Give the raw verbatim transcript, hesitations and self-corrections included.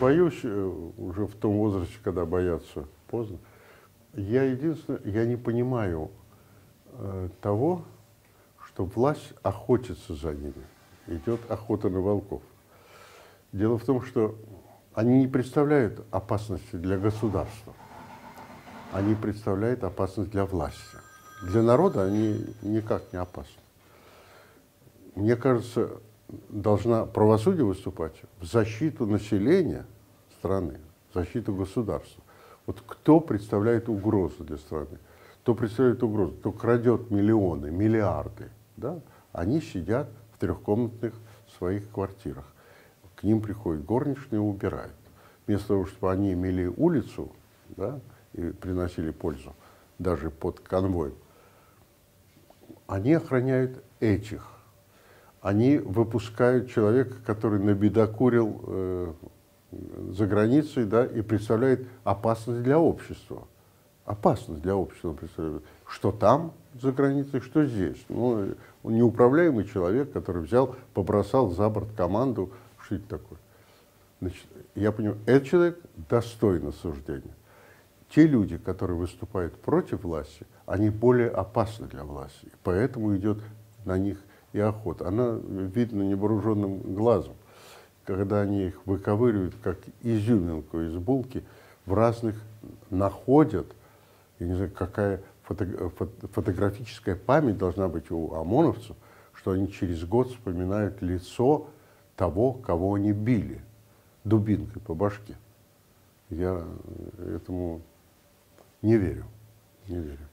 Боюсь, уже в том возрасте, когда боятся поздно, я единственное, я не понимаю э, того, что власть охотится за ними. Идет охота на волков. Дело в том, что они не представляют опасности для государства. Они представляют опасность для власти. Для народа они никак не опасны. Мне кажется, должна правосудие выступать в защиту населения страны, в защиту государства. Вот кто представляет угрозу для страны, кто представляет угрозу, кто крадет миллионы, миллиарды, да? Они сидят в трехкомнатных своих квартирах. К ним приходит горничная и убирает. Вместо того, чтобы они мели улицу, да, и приносили пользу даже под конвоем, они охраняют этих. Они выпускают человека, который набедокурил э, за границей, да, и представляет опасность для общества. Опасность для общества представляет. Что там за границей, что здесь. Ну, неуправляемый человек, который взял, побросал за борт команду, что это такое. Значит, я понимаю, этот человек достоин осуждения. Те люди, которые выступают против власти, они более опасны для власти. Поэтому идет на них и охота. Она видна невооруженным глазом, когда они их выковыривают, как изюминку из булки, в разных находят, я не знаю, какая фото, фото, фотографическая память должна быть у ОМОНовцев, что они через год вспоминают лицо того, кого они били дубинкой по башке. Я этому не верю, не верю.